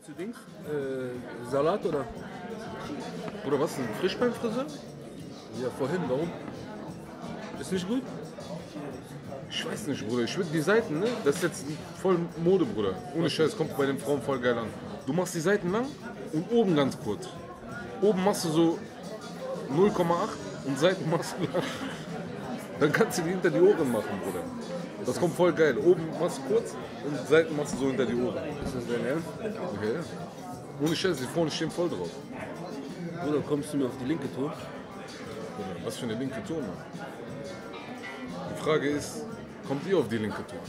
Willst du Dings? Salat oder? Oder was? Frisch beim Friseur? Ja, vorhin. Warum? Ist nicht gut? Ich weiß nicht, Bruder. Ich würde die Seiten, ne? Das ist jetzt voll Mode, Bruder. Ohne Scheiß, kommt bei den Frauen voll geil an. Du machst die Seiten lang und oben ganz kurz. Oben machst du so 0,8 und Seiten machst du lang. Dann kannst du die hinter die Ohren machen, Bruder. Das kommt voll geil. Oben machst du kurz und Seiten machst du so hinter die Ohren. Ist das dein Ernst? Okay, ja. Ohne Scheiß, die Frauen stehen voll drauf. Bruder, kommst du mir auf die linke Tour? Bruder, was für eine linke Tour, Mann? Die Frage ist, kommt ihr auf die linke Tour?